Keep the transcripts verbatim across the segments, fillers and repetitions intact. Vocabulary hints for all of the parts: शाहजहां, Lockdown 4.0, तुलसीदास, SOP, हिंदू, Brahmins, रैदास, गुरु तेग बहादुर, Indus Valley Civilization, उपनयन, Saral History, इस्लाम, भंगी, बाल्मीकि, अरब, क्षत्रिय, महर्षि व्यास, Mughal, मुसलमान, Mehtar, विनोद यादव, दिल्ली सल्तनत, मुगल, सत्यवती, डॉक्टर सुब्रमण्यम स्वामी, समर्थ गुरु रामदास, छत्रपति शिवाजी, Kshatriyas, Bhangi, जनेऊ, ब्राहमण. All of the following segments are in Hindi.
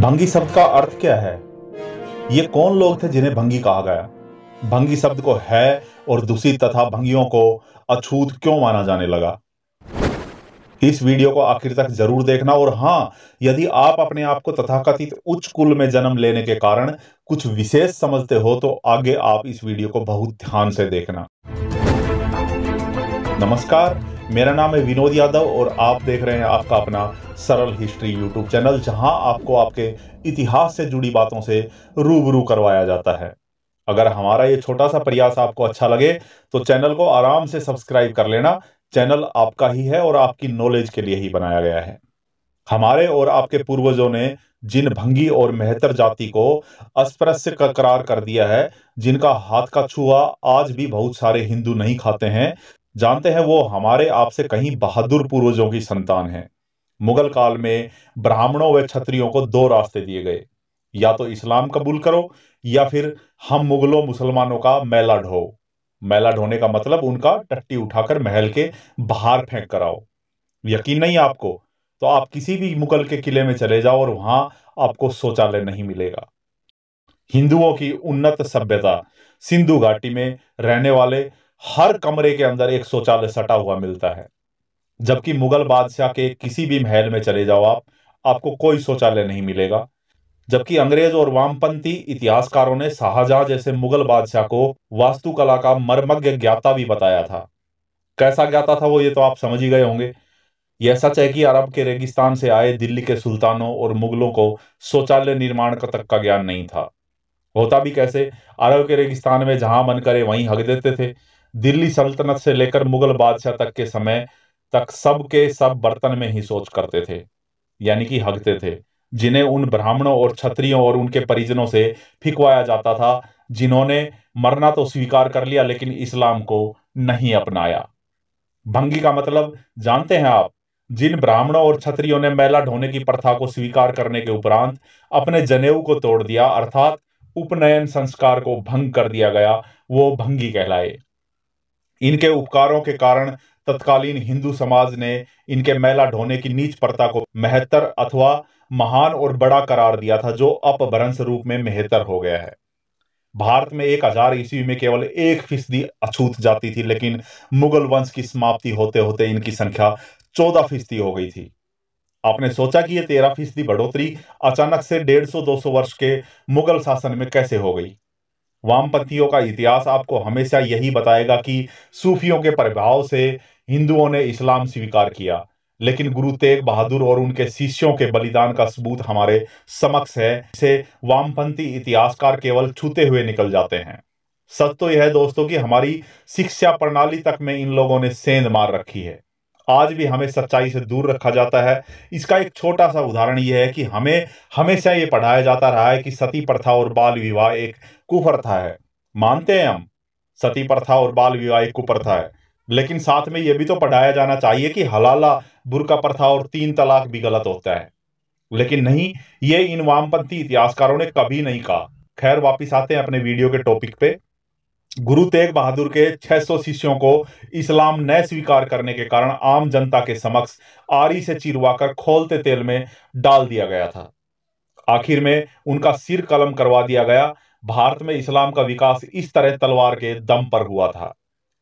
भंगी शब्द का अर्थ क्या है? ये कौन लोग थे जिन्हें भंगी कहा गया? भंगी शब्द को है और दूषित तथा भंगियों को अछूत क्यों माना जाने लगा? इस वीडियो को आखिर तक जरूर देखना। और हाँ, यदि आप अपने आप को तथाकथित उच्च कुल में जन्म लेने के कारण कुछ विशेष समझते हो तो आगे आप इस वीडियो को बहुत ध्यान से देखना। नमस्कार, मेरा नाम है विनोद यादव और आप देख रहे हैं आपका अपना सरल हिस्ट्री यूट्यूब चैनल, जहां आपको आपके इतिहास से जुड़ी बातों से रूबरू करवाया जाता है। अगर हमारा ये छोटा सा प्रयास आपको अच्छा लगे तो चैनल को आराम से सब्सक्राइब कर लेना। चैनल आपका ही है और आपकी नॉलेज के लिए ही बनाया गया है। हमारे और आपके पूर्वजों ने जिन भंगी और मेहतर जाति को अस्पृश्य का करार कर दिया है, जिनका हाथ का छुआ आज भी बहुत सारे हिंदू नहीं खाते हैं, जानते हैं, वो हमारे आपसे कहीं बहादुर पूर्वजों की संतान है। मुगल काल में ब्राह्मणों व क्षत्रियों को दो रास्ते दिए गए, या तो इस्लाम कबूल करो या फिर हम मुगलों मुसलमानों का मैला ढो। मैला ढोने का मतलब उनका टट्टी उठाकर महल के बाहर फेंक कराओ। यकीन नहीं आपको तो आप किसी भी मुगल के किले में चले जाओ और वहां आपको शौचालय नहीं मिलेगा। हिंदुओं की उन्नत सभ्यता सिंधु घाटी में रहने वाले हर कमरे के अंदर एक शौचालय सटा हुआ मिलता है, जबकि मुगल बादशाह के किसी भी महल में चले जाओ आप, आपको कोई शौचालय नहीं मिलेगा। जबकि अंग्रेज और वामपंथी इतिहासकारों ने शाहजहां जैसे मुगल बादशाह को वास्तुकला का मर्मज्ञ ज्ञाता भी बताया था। कैसा ज्ञाता था वो, ये तो आप समझ ही गए होंगे। यह सच है कि अरब के रेगिस्तान से आए दिल्ली के सुल्तानों और मुगलों को शौचालय निर्माण का तक का ज्ञान नहीं था। होता भी कैसे? अरब के रेगिस्तान में जहां मन करे वहीं हक देते थे। दिल्ली सल्तनत से लेकर मुगल बादशाह तक के समय तक सब के सब बर्तन में ही शौच करते थे, यानी कि हकते थे, जिन्हें उन ब्राह्मणों और क्षत्रियों और उनके परिजनों से फिकवाया जाता था, जिन्होंने मरना तो स्वीकार कर लिया लेकिन इस्लाम को नहीं अपनाया। भंगी का मतलब जानते हैं आप? जिन ब्राह्मणों और क्षत्रियों ने मैला ढोने की प्रथा को स्वीकार करने के उपरांत अपने जनेऊ को तोड़ दिया, अर्थात उपनयन संस्कार को भंग कर दिया गया, वो भंगी कहलाए। इनके उपकारों के कारण तत्कालीन हिंदू समाज ने इनके मैला ढोने की नीच प्रथा को मेहतर अथवा महान और बड़ा करार दिया था, जो अपभ्रंश रूप में मेहतर हो गया है। भारत में एक हजार ईस्वी में केवल एक फीसदी अछूत जाति थी, लेकिन मुगल वंश की समाप्ति होते होते इनकी संख्या चौदह फीसदी हो गई थी। आपने सोचा कि यह तेरह फीसदी बढ़ोतरी अचानक से डेढ़ सौ दो सौ वर्ष के मुगल शासन में कैसे हो गई? वामपंथियों का इतिहास आपको हमेशा यही बताएगा कि सूफियों के प्रभाव से हिंदुओं ने इस्लाम स्वीकार किया, लेकिन गुरु तेग बहादुर और उनके शिष्यों के बलिदान का सबूत हमारे समक्ष है, जिसे वामपंथी इतिहासकार केवल छूते हुए निकल जाते हैं। सच तो यह है दोस्तों कि हमारी शिक्षा प्रणाली तक में इन लोगों ने सेंध मार रखी है। आज भी हमें सच्चाई से दूर रखा जाता है। इसका एक छोटा सा उदाहरण यह है कि हमें हमेशा ये पढ़ाया जाता रहा है कि सती प्रथा और बाल विवाह एक कुप्रथा है। मानते हैं हम, सती प्रथा और बाल विवाह एक कुप्रथा है, लेकिन साथ में यह भी तो पढ़ाया जाना चाहिए कि हलाला, बुर्का प्रथा और तीन तलाक भी गलत होता है। लेकिन नहीं, ये इन वामपंथी इतिहासकारों ने कभी नहीं कहा। खैर, वापिस आते हैं अपने वीडियो के टॉपिक पे। गुरु तेग बहादुर के छह सौ शिष्यों को इस्लाम न स्वीकार करने के कारण आम जनता के समक्ष आरी से चिरवाकर खौलते तेल में डाल दिया गया था। आखिर में उनका सिर कलम करवा दिया गया। भारत में इस्लाम का विकास इस तरह तलवार के दम पर हुआ था।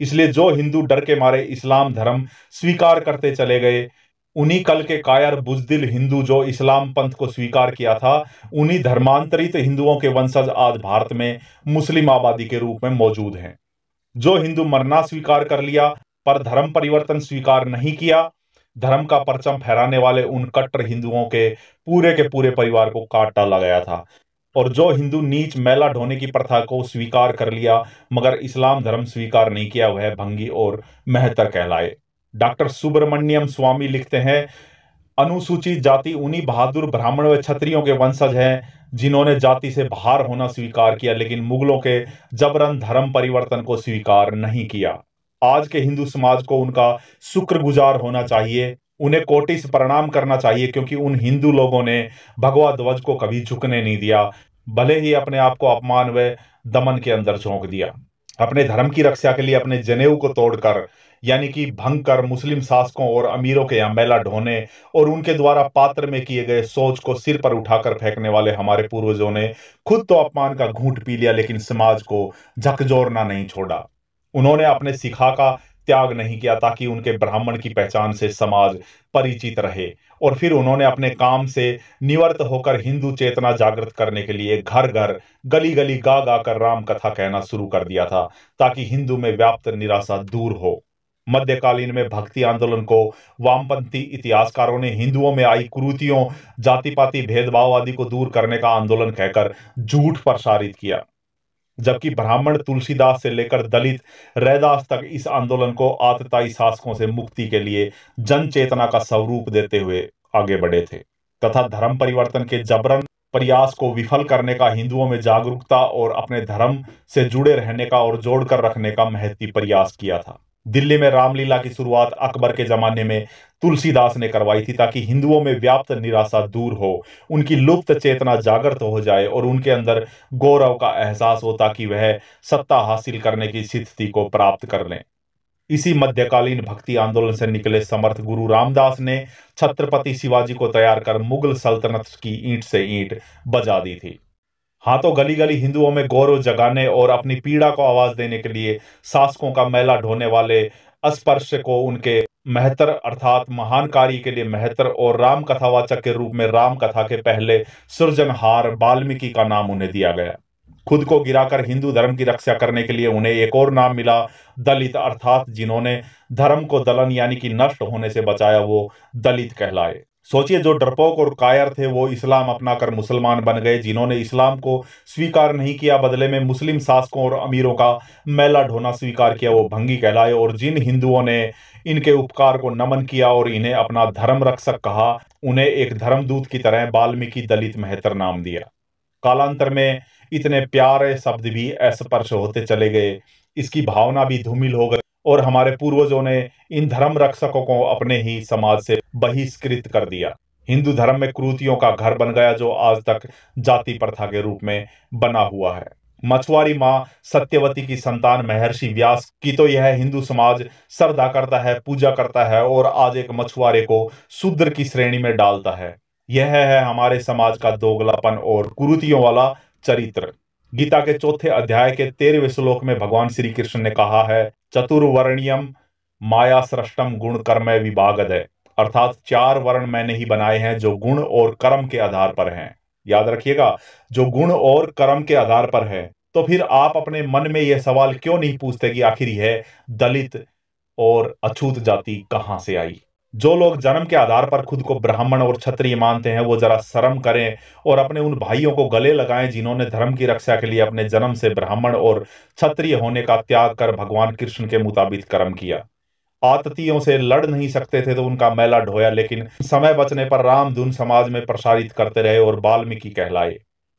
इसलिए जो हिंदू डर के मारे इस्लाम धर्म स्वीकार करते चले गए, उन्हीं कल के कायर बुजदिल हिंदू जो इस्लाम पंथ को स्वीकार किया था, उन्हीं धर्मांतरित हिंदुओं के वंशज आज भारत में मुस्लिम आबादी के रूप में मौजूद हैं। जो हिंदू मरना स्वीकार कर लिया पर धर्म परिवर्तन स्वीकार नहीं किया, धर्म का परचम फहराने वाले उन कट्टर हिंदुओं के पूरे के पूरे परिवार को काट डाला गया था। और जो हिंदू नीच मैला ढोने की प्रथा को स्वीकार कर लिया मगर इस्लाम धर्म स्वीकार नहीं किया, वह भंगी और मेहतर कहलाए। डॉक्टर सुब्रमण्यम स्वामी लिखते हैं, अनुसूचित जाति उन्हीं बहादुर ब्राह्मण व क्षत्रियों के वंशज हैं जिन्होंने जाति से बाहर होना स्वीकार किया, लेकिन मुगलों के जबरन धर्म परिवर्तन को स्वीकार नहीं किया। आज के हिंदू समाज को उनका शुक्रगुजार होना चाहिए, उन्हें कोटि से प्रणाम करना चाहिए, क्योंकि उन हिंदू लोगों ने भगवा ध्वज को कभी झुकने नहीं दिया, भले ही अपने आप को अपमान व दमन के अंदर झोंक दिया। अपने धर्म की रक्षा के लिए अपने जनेऊ को तोड़कर यानी कि भंग कर मुस्लिम शासकों और अमीरों के यहाँ मैला ढोने और उनके द्वारा पात्र में किए गए सोच को सिर पर उठाकर फेंकने वाले हमारे पूर्वजों ने खुद तो अपमान का घूंट पी लिया, लेकिन समाज को झकझोरना नहीं छोड़ा। उन्होंने अपने शिखा का त्याग नहीं किया ताकि उनके ब्राह्मण की पहचान से समाज परिचित रहे। और फिर उन्होंने अपने काम से निवर्त होकर हिंदू चेतना जागृत करने के लिए घर घर गली गली गा गा कर राम कथा कहना शुरू कर दिया था ताकि हिंदू में व्याप्त निराशा दूर हो। मध्यकालीन में भक्ति आंदोलन को वामपंथी इतिहासकारों ने हिंदुओं में आई कुरीतियों, जाति पाति, भेदभाव आदि को दूर करने का आंदोलन कहकर झूठ प्रसारित किया, जबकि ब्राह्मण तुलसीदास से लेकर दलित रैदास तक इस आंदोलन को आतताई शासकों से मुक्ति के लिए जन चेतना का स्वरूप देते हुए आगे बढ़े थे तथा धर्म परिवर्तन के जबरन प्रयास को विफल करने का हिंदुओं में जागरूकता और अपने धर्म से जुड़े रहने का और जोड़कर रखने का महती प्रयास किया था। दिल्ली में रामलीला की शुरुआत अकबर के जमाने में तुलसीदास ने करवाई थी ताकि हिंदुओं में व्याप्त निराशा दूर हो, उनकी लुप्त चेतना जागृत हो जाए और उनके अंदर गौरव का एहसास हो ताकि वह सत्ता हासिल करने की स्थिति को प्राप्त कर लें। इसी मध्यकालीन भक्ति आंदोलन से निकले समर्थ गुरु रामदास ने छत्रपति शिवाजी को तैयार कर मुगल सल्तनत की ईंट से ईंट बजा दी थी। हाँ, तो गली गली हिंदुओं में गौरव जगाने और अपनी पीड़ा को आवाज देने के लिए शासकों का मैला ढोने वाले अस्पर्श को उनके मेहतर अर्थात महान कार्य के लिए मेहतर और राम कथावाचक के रूप में राम कथा के पहले सृजनहार बाल्मीकि का नाम उन्हें दिया गया। खुद को गिराकर हिंदू धर्म की रक्षा करने के लिए उन्हें एक और नाम मिला दलित, अर्थात जिन्होंने धर्म को दलन यानी कि नष्ट होने से बचाया वो दलित कहलाए। सोचिए, जो डरपोक और कायर थे वो इस्लाम अपनाकर मुसलमान बन गए। जिन्होंने इस्लाम को स्वीकार नहीं किया, बदले में मुस्लिम शासकों और अमीरों का मैला ढोना स्वीकार किया, वो भंगी कहलाए। और जिन हिंदुओं ने इनके उपकार को नमन किया और इन्हें अपना धर्म रक्षक कहा, उन्हें एक धर्मदूत की तरह बाल्मीकि दलित मेहतर नाम दिया। कालांतर में इतने प्यारे शब्द भी अस्पर्श होते चले गए, इसकी भावना भी धूमिल हो गई और हमारे पूर्वजों ने इन धर्म रक्षकों को अपने ही समाज से बहिष्कृत कर दिया। हिंदू धर्म में कुरीतियों का घर बन गया जो आज तक जाति प्रथा के रूप में बना हुआ है। मछुआरी माँ सत्यवती की संतान महर्षि व्यास की तो यह हिंदू समाज श्रद्धा करता है, पूजा करता है और आज एक मछुआरे को शूद्र की श्रेणी में डालता है। यह है हमारे समाज का दोगलापन और कुरीतियों वाला चरित्र। गीता के चौथे अध्याय के तेरहवें श्लोक में भगवान श्री कृष्ण ने कहा है, चतुर्वर्ण्यम माया सृष्टम गुण कर्म विभागद, अर्थात चार वर्ण मैंने ही बनाए हैं जो गुण और कर्म के आधार पर हैं। याद रखिएगा, जो गुण और कर्म के आधार पर है। तो फिर आप अपने मन में यह सवाल क्यों नहीं पूछते कि आखिर यह दलित और अछूत जाति कहाँ से आई? जो लोग जन्म के आधार पर खुद को ब्राह्मण और क्षत्रिय मानते हैं वो जरा शर्म करें और अपने उन भाइयों को गले लगाएं जिन्होंने धर्म की रक्षा के लिए अपने जन्म से ब्राह्मण और क्षत्रिय होने का त्याग कर भगवान कृष्ण के मुताबिक कर्म किया। आततियों से लड़ नहीं सकते थे तो उनका मैला ढोया, लेकिन समय बचने पर रामधुन समाज में प्रसारित करते रहे और बाल्मीकि कहलाए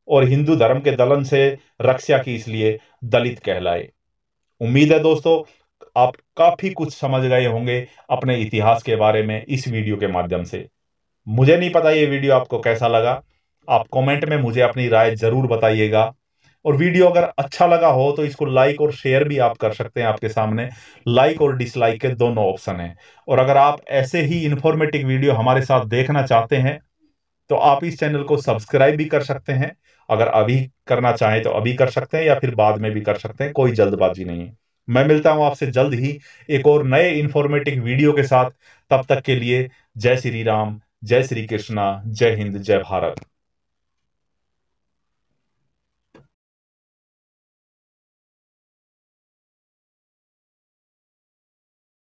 और हिंदू धर्म के दलन से रक्षा की, इसलिए दलित कहलाए। उम्मीद है दोस्तों आप काफी कुछ समझ गए होंगे अपने इतिहास के बारे में इस वीडियो के माध्यम से। मुझे नहीं पता ये वीडियो आपको कैसा लगा, आप कमेंट में मुझे अपनी राय जरूर बताइएगा। और वीडियो अगर अच्छा लगा हो तो इसको लाइक और शेयर भी आप कर सकते हैं। आपके सामने लाइक और डिसलाइक के दोनों ऑप्शन हैं। और अगर आप ऐसे ही इंफॉर्मेटिव वीडियो हमारे साथ देखना चाहते हैं तो आप इस चैनल को सब्सक्राइब भी कर सकते हैं। अगर अभी करना चाहें तो अभी कर सकते हैं या फिर बाद में भी कर सकते हैं, कोई जल्दबाजी नहीं है। मैं मिलता हूं आपसे जल्द ही एक और नए इन्फॉर्मेटिव वीडियो के साथ। तब तक के लिए जय श्री राम, जय श्री कृष्णा, जय हिंद, जय भारत।